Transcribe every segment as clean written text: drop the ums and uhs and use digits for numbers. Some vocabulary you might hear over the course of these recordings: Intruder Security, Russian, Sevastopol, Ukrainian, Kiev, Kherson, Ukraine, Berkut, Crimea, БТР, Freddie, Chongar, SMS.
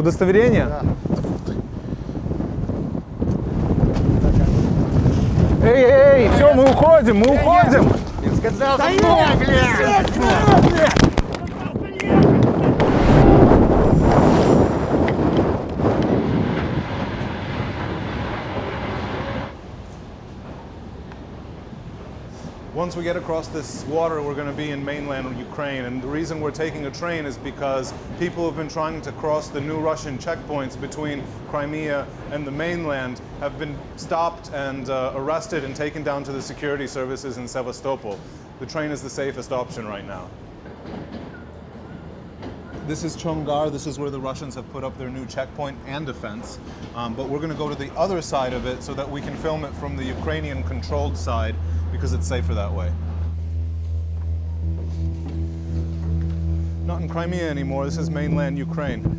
Удостоверение? Да. Эй, все, мы уходим, мы уходим! Я сказал, что блядь! Once we get across this water, we're going to be in mainland Ukraine. And the reason we're taking a train is because people who've been trying to cross the new Russian checkpoints between Crimea and the mainland have been stopped and arrested and taken down to the security services in Sevastopol. The train is the safest option right now. This is Chongar. This is where the Russians have put up their new checkpoint and defense. But we're going to go to the other side of it so that we can film it from the Ukrainian-controlled side, because it's safer that way. Not in Crimea anymore. This is mainland Ukraine.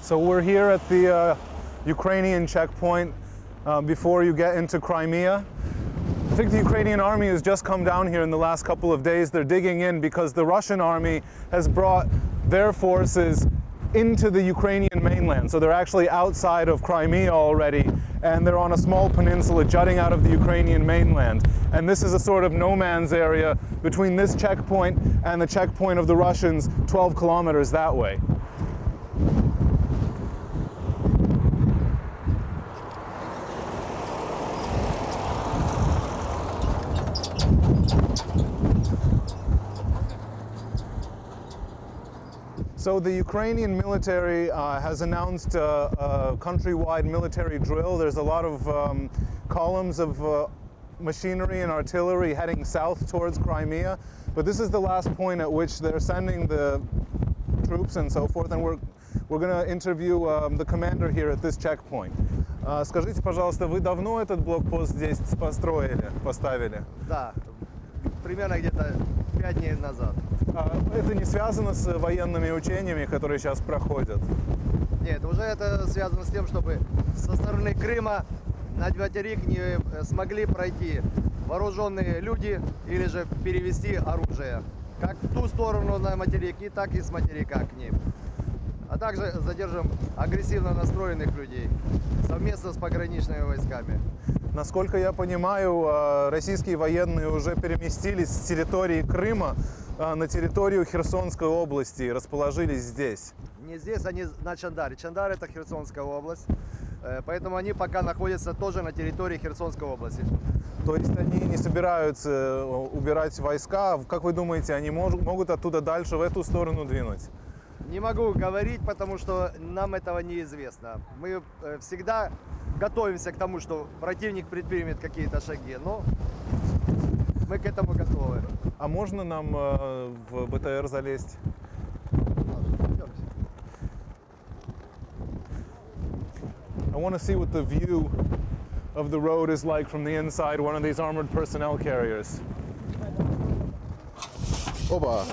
So we're here at the Ukrainian checkpoint before you get into Crimea. I think the Ukrainian army has just come down here in the last couple of days. They're digging in because the Russian army has brought their forces into the Ukrainian mainland. So they're actually outside of Crimea already, and they're on a small peninsula jutting out of the Ukrainian mainland. And this is a sort of no man's area between this checkpoint and the checkpoint of the Russians 12 kilometers that way. So the Ukrainian military has announced a countrywide military drill. There's a lot of columns of machinery and artillery heading south towards Crimea. But this is the last point at which they're sending the troops and so forth. And we're going to interview the commander here at this checkpoint. Скажите, пожалуйста, вы давно этот блокпост здесь построили, поставили? Да, примерно где-то 5 дней назад. Это не связано с военными учениями, которые сейчас проходят? Нет, уже это связано с тем, чтобы со стороны Крыма на материк не смогли пройти вооруженные люди или же перевести оружие. Как в ту сторону на материки, так и с материка к ним. А также задержим агрессивно настроенных людей совместно с пограничными войсками. Насколько я понимаю, российские военные уже переместились с территории Крыма на территорию Херсонской области, расположились здесь. Не здесь, они на Чонгаре. Чонгар – это Херсонская область, поэтому они пока находятся тоже на территории Херсонской области. То есть они не собираются убирать войска. Как вы думаете, они могут оттуда дальше в эту сторону двинуть? Не могу говорить, потому что нам этого неизвестно. Мы всегда готовимся к тому, что противник предпримет какие-то шаги, но мы к этому готовы. А можно нам в БТР залезть? I want to see what the view of the road is like from the inside one of these armored personnel carriers. Опа!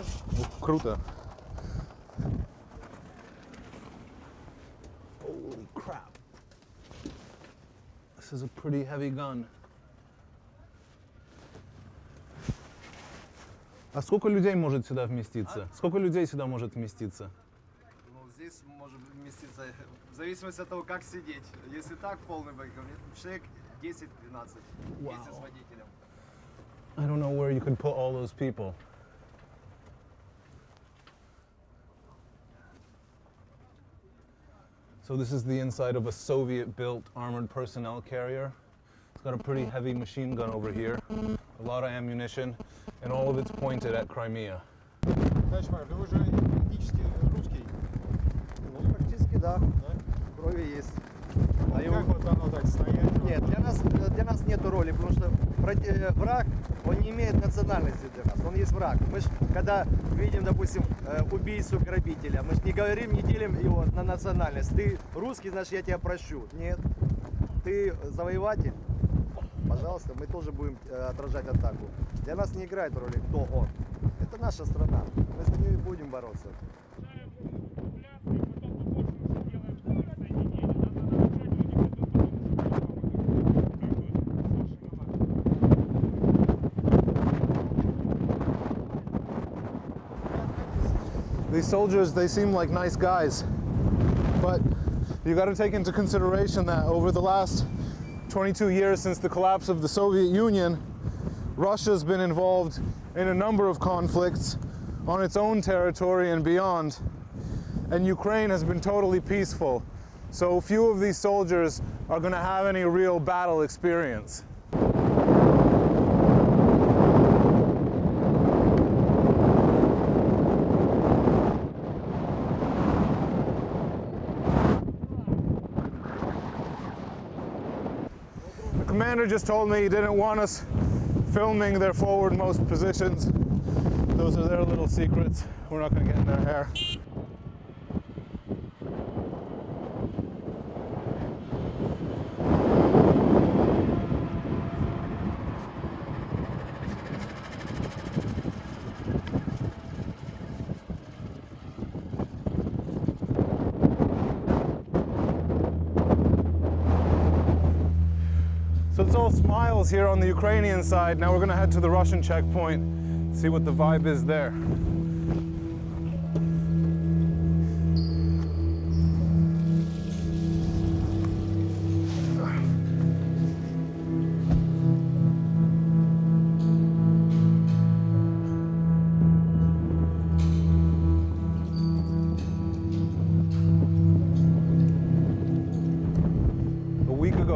Круто! Holy crap! This is a pretty heavy gun. А сколько людей может сюда вместиться? Сколько людей сюда может вместиться? Ну, здесь может вместиться, в зависимости от того, как сидеть. Если так, полный багажник, человек 10-12, вместе с водителем. I don't know where you could put all those people. So this is the inside of a Soviet-built armored personnel carrier. It's got a pretty heavy machine gun over here, a lot of ammunition, and all of it's pointed at Crimea. Нет, для нас нету роли, потому что враг, он не имеет национальности для нас, он есть враг. Мы же, когда видим, допустим, убийцу-грабителя, мы же не говорим, не делим его на национальность. Ты русский, значит, я тебя прощу. Нет, ты завоеватель. пожалуйста, мы тоже будем отражать атаку. Для нас не играет роли кто он. Это наша страна, мы за нее и будем бороться. These soldiers, they seem like nice guys, but you got to take into consideration that over the last 22 years since the collapse of the Soviet Union, Russia's been involved in a number of conflicts on its own territory and beyond, and Ukraine has been totally peaceful, so few of these soldiers are going to have any real battle experience. The commander just told me he didn't want us filming their forwardmost positions. Those are their little secrets. We're not going to get in their hair. It's all smiles here on the Ukrainian side. Now we're going to head to the Russian checkpoint, see what the vibe is there.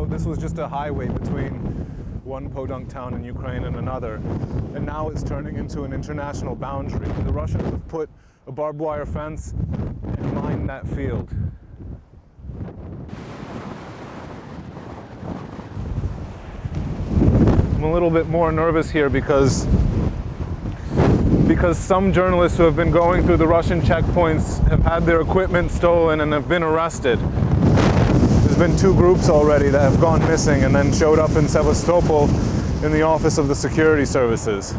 This was just a highway between one podunk town in Ukraine and another, and now it's turning into an international boundary. The Russians have put a barbed wire fence and mined that field. I'm a little bit more nervous here because some journalists who have been going through the Russian checkpoints have had their equipment stolen and have been arrested. There's been two groups already that have gone missing and then showed up in Sevastopol in the office of the security services.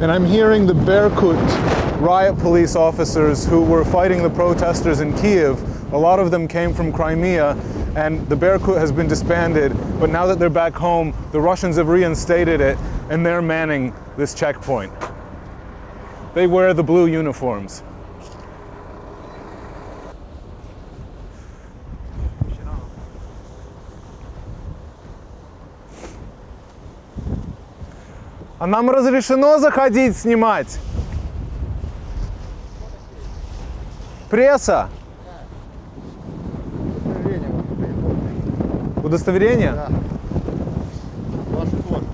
And I'm hearing the Berkut riot police officers who were fighting the protesters in Kiev. A lot of them came from Crimea, and the Berkut has been disbanded, but now that they're back home, the Russians have reinstated it, and they're manning this checkpoint. They wear the blue uniforms. А нам разрешено заходить снимать? Пресса? Удостоверение? Да. Ваше тоже.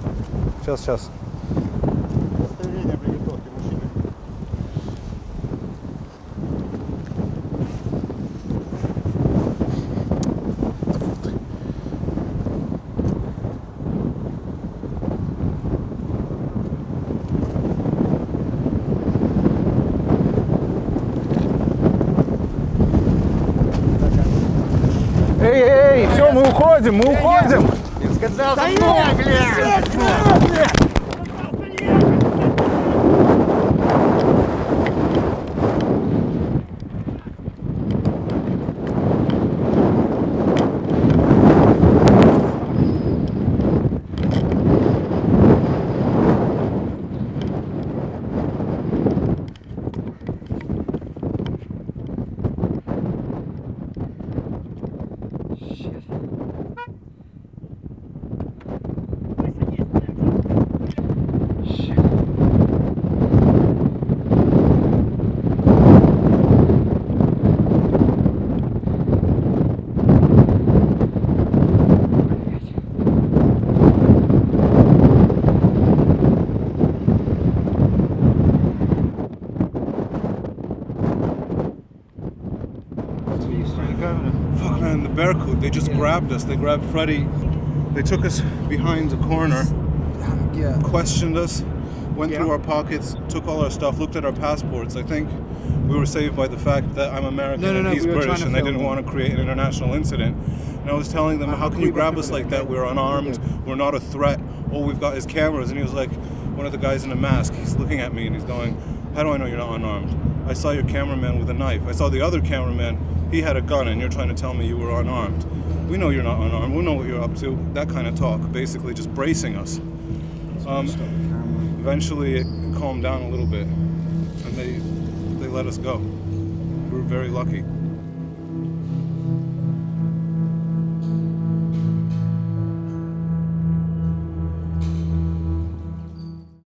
Сейчас, сейчас. Удостоверение приготовки мужчины. Эй, все, мы уходим, мы уходим! Сказал, да я, блядь! Fuck, man, the Berkut, they just grabbed us. They grabbed Freddie. They took us behind the corner, questioned us, went through our pockets, took all our stuff, looked at our passports. I think we were saved by the fact that I'm American and he's British, and they didn't want to create an international incident. And I was telling them, how can you grab us like that? We're unarmed, we're not a threat. All we've got is cameras. And he was like, one of the guys in a mask, he's looking at me and he's going, how do I know you're not unarmed? I saw your cameraman with a knife. I saw the other cameraman, he had a gun, and you're trying to tell me you were unarmed. We know you're not unarmed. We know what you're up to. That kind of talk, basically just bracing us. Eventually it calmed down a little bit and they let us go. We were very lucky.